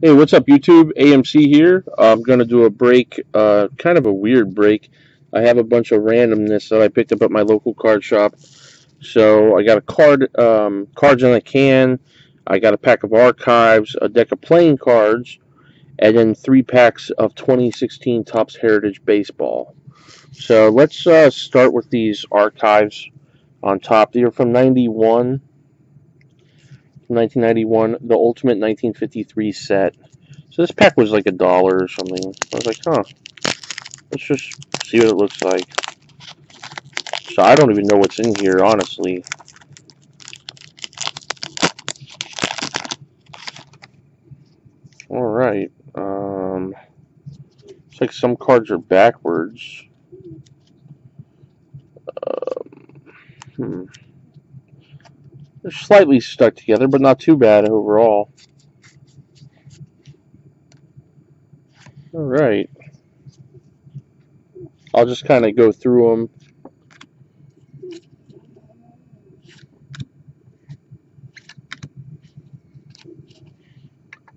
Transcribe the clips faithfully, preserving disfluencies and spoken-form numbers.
Hey, what's up, YouTube? A M C here. I'm going to do a break, uh, kind of a weird break. I have a bunch of randomness that I picked up at my local card shop. So I got a card, um, cards in a can. I got a pack of archives, a deck of playing cards, and then three packs of twenty sixteen Topps Heritage Baseball. So let's uh, start with these archives on top. They're from ninety-one. nineteen ninety-one, the Ultimate nineteen fifty-three set. So this pack was like a dollar or something. I was like, huh, let's just see what it looks like. So I don't even know what's in here, honestly. Alright. Um, it's like some cards are backwards. Um, hmm. They're slightly stuck together, but not too bad overall. Alright. I'll just kind of go through them.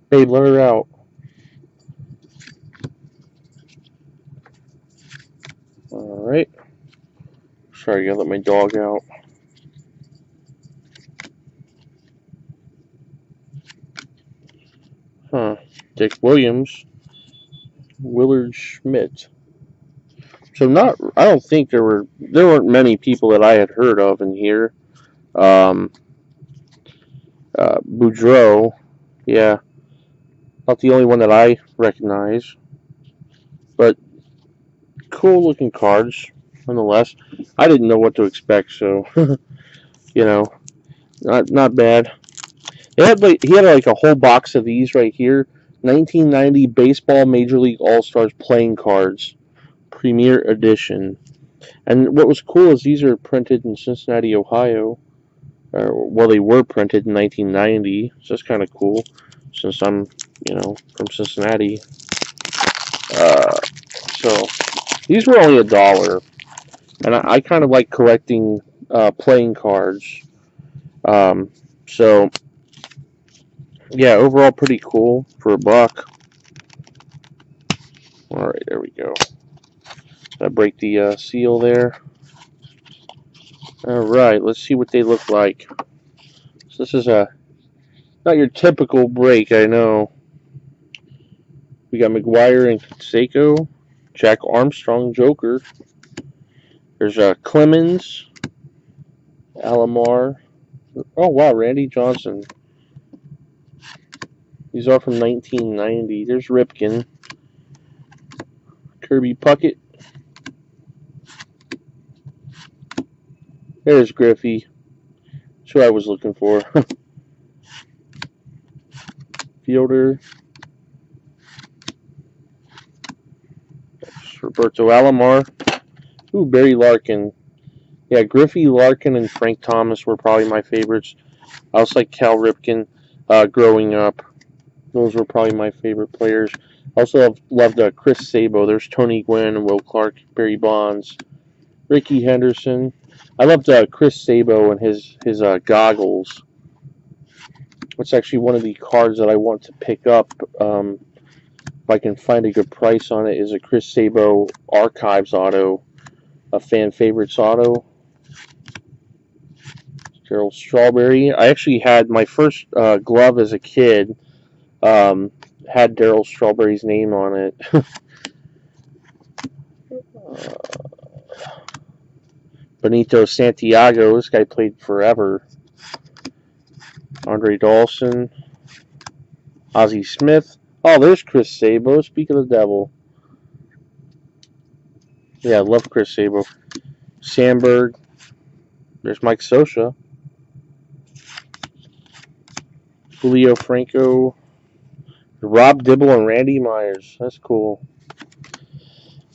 Hey, let her out. Alright. Sorry, I gotta let my dog out. Huh. Dick Williams, Willard Schmidt. So not, I don't think there were, there weren't many people that I had heard of in here. Um, uh, Boudreaux, yeah, not the only one that I recognize, but cool looking cards nonetheless. I didn't know what to expect, so you know, not not bad. They had like, he had like a whole box of these right here. nineteen ninety Baseball Major League All-Stars Playing Cards, Premier Edition. And what was cool is these are printed in Cincinnati, Ohio. Or, well, they were printed in nineteen ninety, so that's kind of cool, since I'm, you know, from Cincinnati. Uh, so, these were only a dollar. And I, I kind of like collecting uh, playing cards. Um, so... yeah, overall pretty cool for a buck. Alright, there we go. I break the uh, seal there. Alright, let's see what they look like. So this is a not your typical break, I know. We got McGwire and Conseco. Jack Armstrong, Joker. There's uh, Clemens. Alomar. Oh, wow, Randy Johnson. These are from nineteen ninety. There's Ripken. Kirby Puckett. There's Griffey. That's who I was looking for. Fielder. That's Roberto Alomar. Ooh, Barry Larkin. Yeah, Griffey, Larkin, and Frank Thomas were probably my favorites. I also like Cal Ripken uh, growing up. Those were probably my favorite players. Also have loved uh, Chris Sabo. There's Tony Gwynn and Will Clark, Barry Bonds, Ricky Henderson. I loved uh, Chris Sabo and his his uh, goggles. It's actually one of the cards that I want to pick up. Um, if I can find a good price on it, is a Chris Sabo Archives auto, a fan favorites auto. Gerald Strawberry. I actually had my first uh, glove as a kid. Um, had Daryl Strawberry's name on it. uh, Benito Santiago, this guy played forever. Andre Dawson. Ozzie Smith. Oh, there's Chris Sabo, speak of the devil. Yeah, I love Chris Sabo. Sandberg. There's Mike Sosa. Julio Franco. Rob Dibble and Randy Myers. That's cool.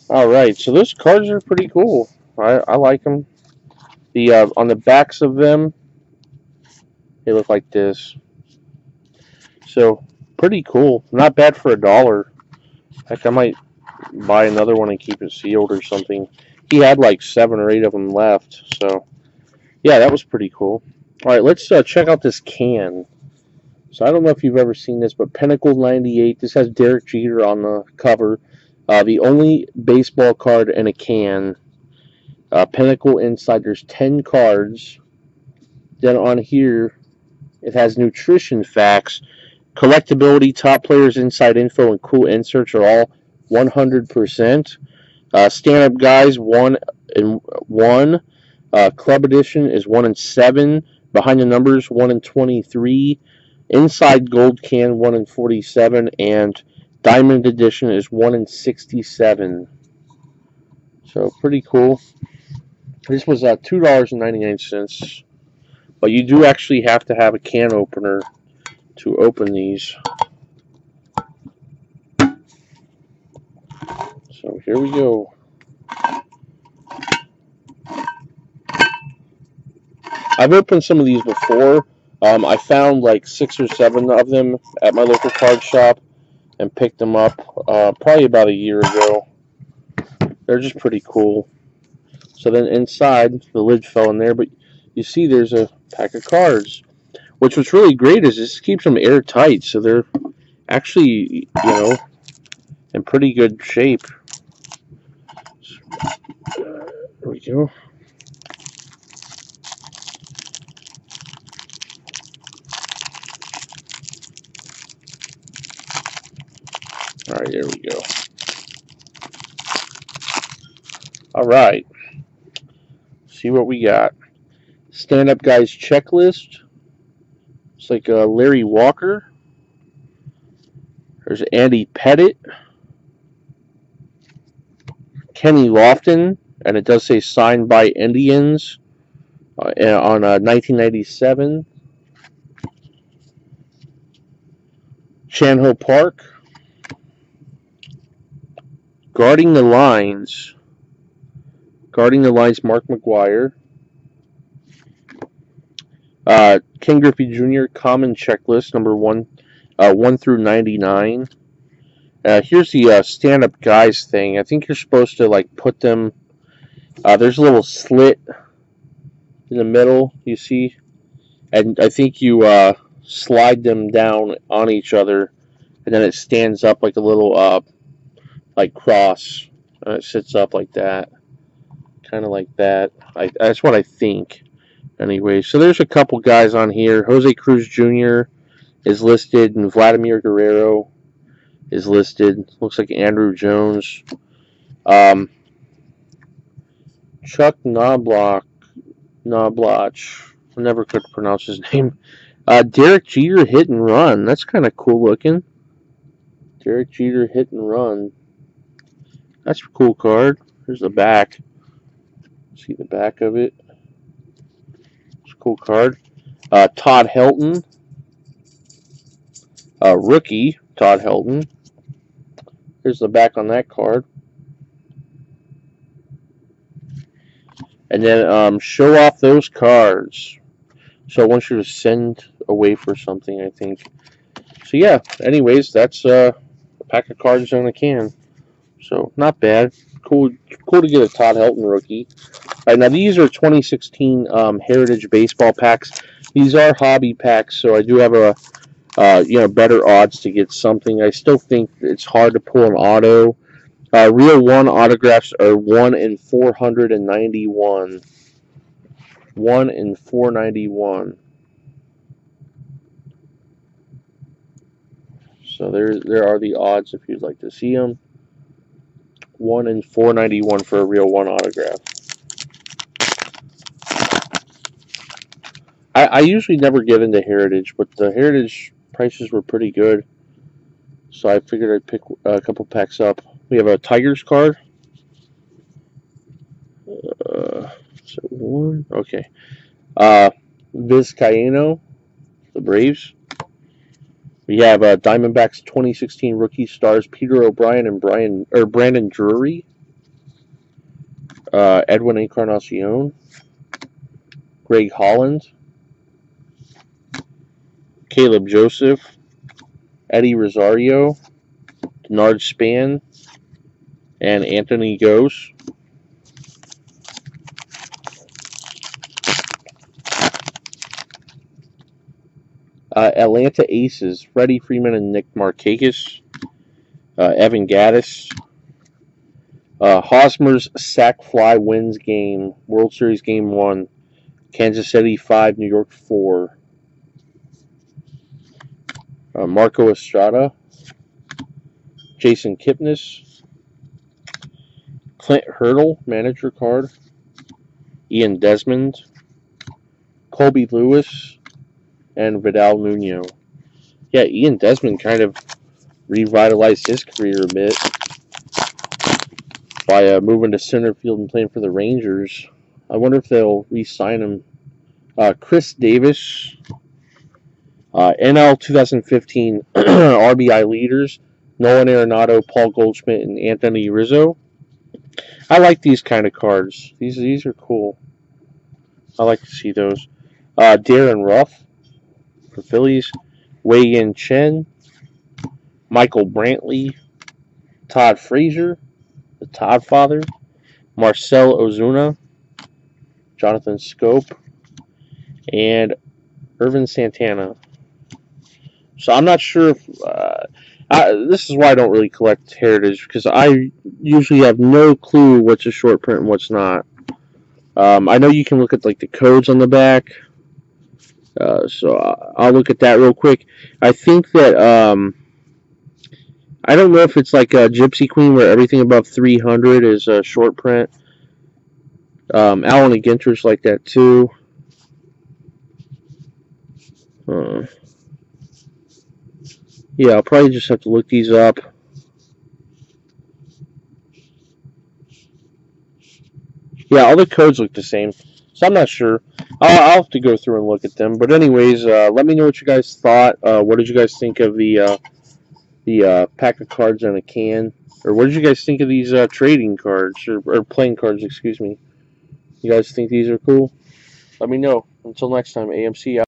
Alright, so those cards are pretty cool. I, I like them. The, uh, on the backs of them, they look like this. So, pretty cool. Not bad for a dollar. Heck, I might buy another one and keep it sealed or something. He had like seven or eight of them left. So, yeah, that was pretty cool. Alright, let's uh, check out this can. So I don't know if you've ever seen this, but Pinnacle ninety-eight, this has Derek Jeter on the cover. Uh, the only baseball card in a can. Uh, Pinnacle Insider's ten cards. Then on here, it has nutrition facts. Collectability, top players, inside info, and cool inserts are all one hundred percent. Uh, Stand-Up Guys, one and one. Uh, Club Edition is one and seven. Behind the Numbers, one and twenty-three. Inside Gold Can, one and forty-seven. And Diamond Edition is one and sixty-seven. So, pretty cool. This was uh, two dollars and ninety-nine cents. But you do actually have to have a can opener to open these. So here we go. I've opened some of these before. Um, I found like six or seven of them at my local card shop and picked them up uh, probably about a year ago. They're just pretty cool. So then inside, the lid fell in there, but you see there's a pack of cards. Which was really great is this keeps them airtight, so they're actually, you know, in pretty good shape. There we go. All right, there we go. All right. See what we got. Stand-Up Guys checklist. It's like uh, Larry Walker. There's Andy Pettit. Kenny Lofton. And it does say signed by Indians uh, on uh, nineteen ninety-seven. Chan-Ho Park. Guarding the Lines. Guarding the Lines, Mark McGwire. Uh, Ken Griffey Junior Common Checklist, number one, uh, one through ninety-nine. Uh, here's the uh, Stand-Up Guys thing. I think you're supposed to like put them. Uh, there's a little slit in the middle, you see, and I think you uh, slide them down on each other, and then it stands up like a little uh, like cross. Uh, it sits up like that, kind of like that. I, that's what I think. Anyway, so there's a couple guys on here. Jose Cruz Junior is listed, and Vladimir Guerrero is listed. Looks like Andrew Jones. Um, Chuck Knobloch. Knobloch. I never could pronounce his name. Uh, Derek Jeter Hit and Run. That's kind of cool looking. Derek Jeter Hit and Run. That's a cool card. Here's the back. See the back of it. Cool card. Uh, Todd Helton. Uh, rookie Todd Helton. Here's the back on that card. And then um, show off those cards. So I want you to send away for something, I think. So yeah, anyways, that's uh, a pack of cards in a can. So not bad. Cool, cool to get a Todd Helton rookie. All right, now these are twenty sixteen um, Heritage baseball packs. These are hobby packs, so I do have a uh, you know, better odds to get something. I still think it's hard to pull an auto. Uh, real one autographs are one in four hundred and ninety-one. One in four ninety-one. So there, there are the odds if you'd like to see them. One in four ninety-one for a real one autograph. I usually never get into Heritage, but the Heritage prices were pretty good, so I figured I'd pick a couple packs up. We have a Tigers card. Uh, so one, okay. Uh, Vizcaino, the Braves. We have uh, Diamondbacks twenty sixteen rookie stars Peter O'Brien and Brian or Brandon Drury. Uh, Edwin Encarnacion, Greg Holland. Caleb Joseph, Eddie Rosario, Denard Span, and Anthony Gose. Uh, Atlanta Aces, Freddie Freeman and Nick Markakis. Uh, Evan Gaddis. Uh, Hosmer's sack fly wins game, World Series game one. Kansas City five, New York four. Uh, Marco Estrada. Jason Kipnis. Clint Hurdle, manager card. Ian Desmond. Colby Lewis. And Vidal Nuno. Yeah, Ian Desmond kind of revitalized his career a bit by uh, moving to center field and playing for the Rangers. I wonder if they'll re-sign him. Uh, Chris Davis. Uh, N L twenty fifteen R B I leaders. Nolan Arenado, Paul Goldschmidt, and Anthony Rizzo. I like these kind of cards. These, these are cool. I like to see those. Uh, Darren Ruff for Phillies. Wei-Yin Chen. Michael Brantley. Todd Frazier, the Todd Father. Marcell Ozuna. Jonathan Scope. And Irvin Santana. So I'm not sure if... Uh, I, this is why I don't really collect Heritage, because I usually have no clue what's a short print and what's not. Um, I know you can look at like the codes on the back, uh, so I'll look at that real quick. I think that um, I don't know if it's like a Gypsy Queen where everything above three hundred is a short print. Um, Allen and Ginter's like that too. Uh, Yeah, I'll probably just have to look these up. Yeah, all the codes look the same, so I'm not sure. I'll, I'll have to go through and look at them. But anyways, uh, let me know what you guys thought. Uh, what did you guys think of the uh, the uh, pack of cards in a can? Or what did you guys think of these uh, trading cards? Or, or playing cards, excuse me. You guys think these are cool? Let me know. Until next time, A M C out.